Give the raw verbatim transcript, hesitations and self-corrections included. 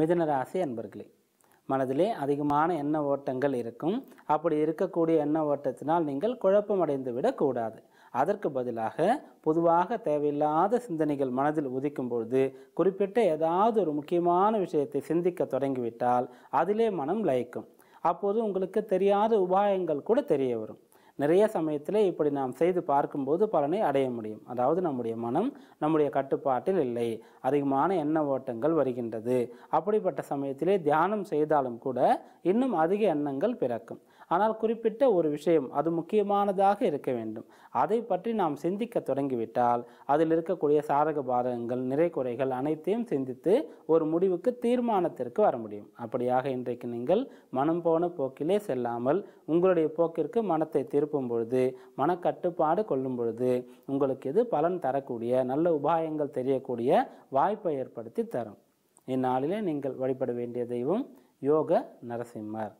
மிதுன ராசி அன்பர்களே, மனதிலே அதிகமான எண்ண ஓட்டங்கள் இருக்கும். அப்படி இருக்கக்கூடிய எண்ண ஓட்டத்தினால் நீங்கள் குழப்பமடைந்து விடக்கூடாது. அதற்கு பதிலாக பொதுவாக தேவையில்லாத சிந்தனைகள் மனதில் உதிக்கும் பொழுது குறிப்பிட்ட ஏதாவது ஒரு முக்கியமான விஷயத்தை சிந்திக்க தொடங்கிவிட்டால் அதிலே மனம் லயிக்கும். அப்போது உங்களுக்கு தெரியாத உபாயங்கள் கூட தெரிய வரும். நிறைய சமயத்தில் இப்படி நாம் செய்து பார்க்கும்போது பலனை அடைய முடியும். அதாவது நம்முடைய மனம் நம்முடைய கட்டுப்பாட்டில் இல்லை, அதிகமான எண்ண ஓட்டங்கள் வருகின்றது. அப்படிப்பட்ட சமயத்திலே தியானம் செய்தாலும் கூட இன்னும் அதிக எண்ணங்கள் பிறக்கும். ஆனால் குறிப்பிட்ட ஒரு விஷயம், அது முக்கியமானதாக இருக்க வேண்டும், அதை பற்றி நாம் சிந்திக்க தொடங்கிவிட்டால் அதில் இருக்கக்கூடிய சாதக பாதகங்கள் நிறை குறைகள் அனைத்தையும் சிந்தித்து ஒரு முடிவுக்கு தீர்மானத்திற்கு வர முடியும். அப்படியாக இன்றைக்கு நீங்கள் மனம் போன போக்கிலே செல்லாமல் உங்களுடைய போக்கிற்கு மனத்தை திருப்பும் பொழுது, மனக்கட்டுப்பாடு கொள்ளும் பொழுது உங்களுக்கு இது பலன் தரக்கூடிய நல்ல உபாயங்கள் தெரியக்கூடிய வாய்ப்பை ஏற்படுத்தி தரும். இந்நாளிலே நீங்கள் வழிபட வேண்டிய தெய்வம் யோக நரசிம்மர்.